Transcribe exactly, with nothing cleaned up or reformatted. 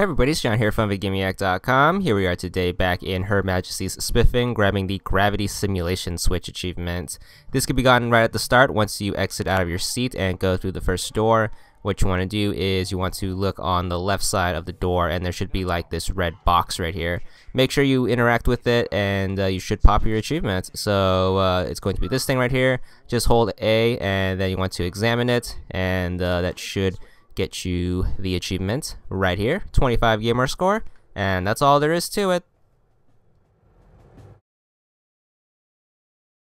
Hey everybody, it's John here from VidGamiac dot com. Here we are today back in Her Majesty's Spiffing, grabbing the Gravity Simulation Switch achievement. This could be gotten right at the start once you exit out of your seat and go through the first door. What you want to do is you want to look on the left side of the door and there should be like this red box right here. Make sure you interact with it and uh, you should pop your achievement. So uh, it's going to be this thing right here. Just hold A and then you want to examine it, and uh, that should get you the achievement right here. twenty-five gamer score, and that's all there is to it.